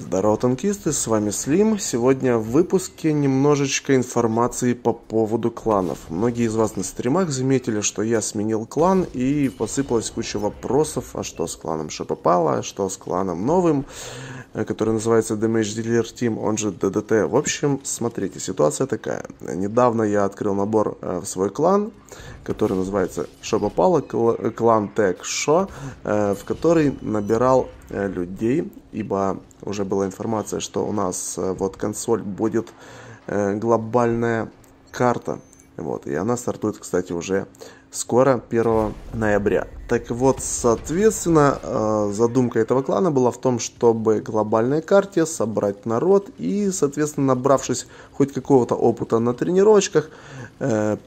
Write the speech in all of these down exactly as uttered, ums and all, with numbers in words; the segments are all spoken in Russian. Здорово, танкисты, с вами Слим. Сегодня в выпуске немножечко информации по поводу кланов. Многие из вас на стримах заметили, что я сменил клан, и посыпалась куча вопросов, а что с кланом Шопопало, а что с кланом новым, который называется Damage Dealer Team, он же ди ди ти. В общем, смотрите, ситуация такая. Недавно я открыл набор в свой клан, который называется Шопопало, клан Тег Шо, в который набирал людей, ибо уже была информация, что у нас вот консоль будет глобальная карта. Вот, и она стартует, кстати, уже скоро, первого ноября. Так вот, соответственно, задумка этого клана была в том, чтобы глобальной карте собрать народ и, соответственно, набравшись хоть какого-то опыта на тренировочках,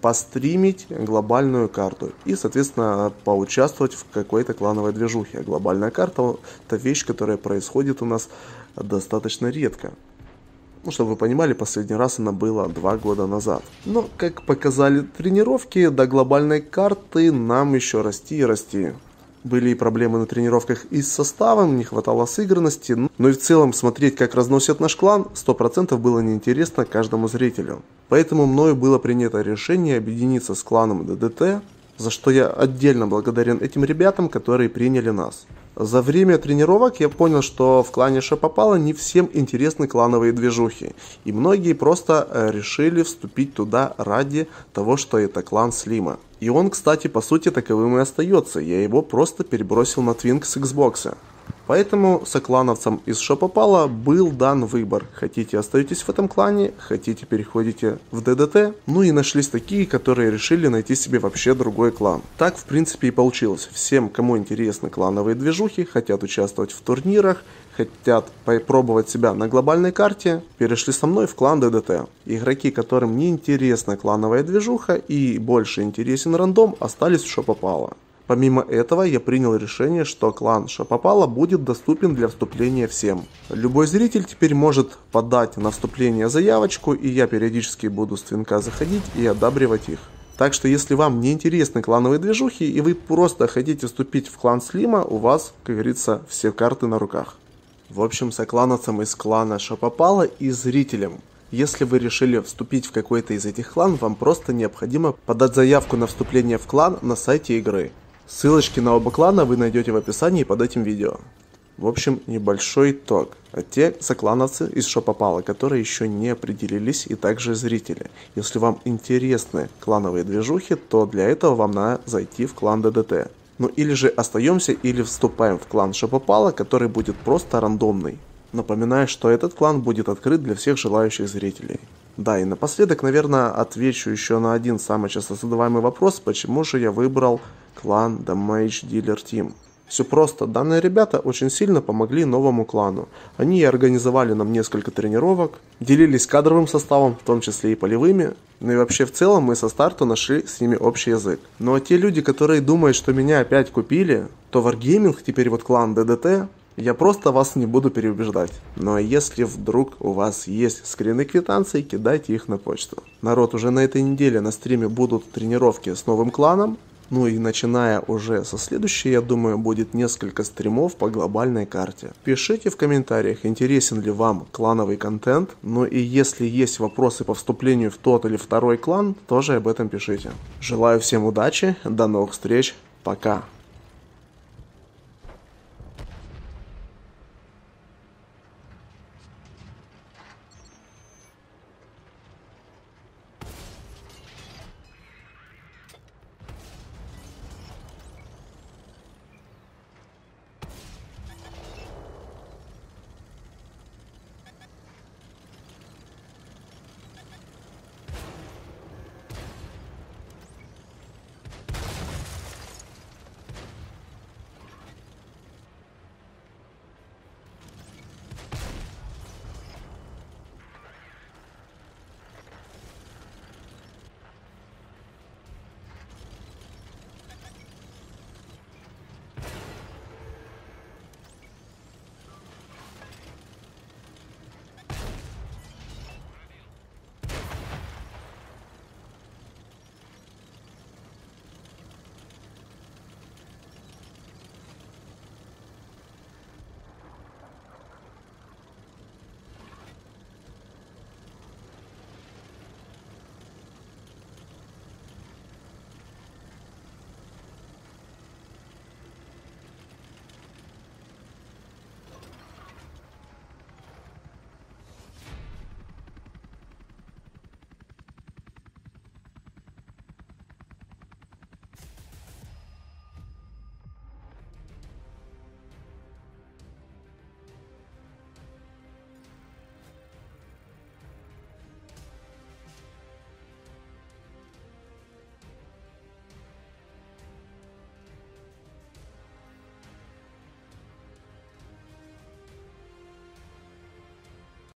постримить глобальную карту и, соответственно, поучаствовать в какой-то клановой движухе. А глобальная карта – это вещь, которая происходит у нас достаточно редко. Ну, чтобы вы понимали, последний раз она была два года назад. Но, как показали тренировки, до глобальной карты нам еще расти и расти. Были и проблемы на тренировках и с составом, не хватало сыгранности. Но и в целом смотреть, как разносят наш клан, сто процентов было неинтересно каждому зрителю. Поэтому мною было принято решение объединиться с кланом ди ди ти, за что я отдельно благодарен этим ребятам, которые приняли нас. За время тренировок я понял, что в клане Шопопало не всем интересны клановые движухи, и многие просто решили вступить туда ради того, что это клан Слима. И он, кстати, по сути таковым и остается, я его просто перебросил на твинг с Xbox. Поэтому соклановцам из Шопопало был дан выбор. Хотите, остаетесь в этом клане, хотите, переходите в ди ди ти. Ну и нашлись такие, которые решили найти себе вообще другой клан. Так, в принципе, и получилось. Всем, кому интересны клановые движухи, хотят участвовать в турнирах, хотят попробовать себя на глобальной карте, перешли со мной в клан ди ди ти. Игроки, которым не интересна клановая движуха и больше интересен рандом, остались в Шопопало. Помимо этого, я принял решение, что клан Шопопало будет доступен для вступления всем. Любой зритель теперь может подать на вступление заявочку, и я периодически буду с твинка заходить и одобривать их. Так что, если вам не интересны клановые движухи, и вы просто хотите вступить в клан Слима, у вас, как говорится, все карты на руках. В общем, соклановцам из клана Шопопало и зрителям. Если вы решили вступить в какой-то из этих клан, вам просто необходимо подать заявку на вступление в клан на сайте игры. Ссылочки на оба клана вы найдете в описании под этим видео. В общем, небольшой итог. А те соклановцы из Шопопало, которые еще не определились, и также зрители. Если вам интересны клановые движухи, то для этого вам надо зайти в клан ди ди ти. Ну или же остаемся, или вступаем в клан Шопопало, который будет просто рандомный. Напоминаю, что этот клан будет открыт для всех желающих зрителей. Да, и напоследок, наверное, отвечу еще на один самый часто задаваемый вопрос, почему же я выбрал клан Damage Dealer Team. Все просто, данные ребята очень сильно помогли новому клану. Они организовали нам несколько тренировок, делились кадровым составом, в том числе и полевыми. Ну и вообще в целом мы со старта нашли с ними общий язык. Ну а те люди, которые думают, что меня опять купили, то Wargaming, теперь вот клан ди ди ти... Я просто вас не буду переубеждать. Ну а если вдруг у вас есть скрины квитанций, кидайте их на почту. Народ, уже на этой неделе на стриме будут тренировки с новым кланом. Ну и начиная уже со следующей, я думаю, будет несколько стримов по глобальной карте. Пишите в комментариях, интересен ли вам клановый контент. Ну и если есть вопросы по вступлению в тот или второй клан, тоже об этом пишите. Желаю всем удачи, до новых встреч, пока.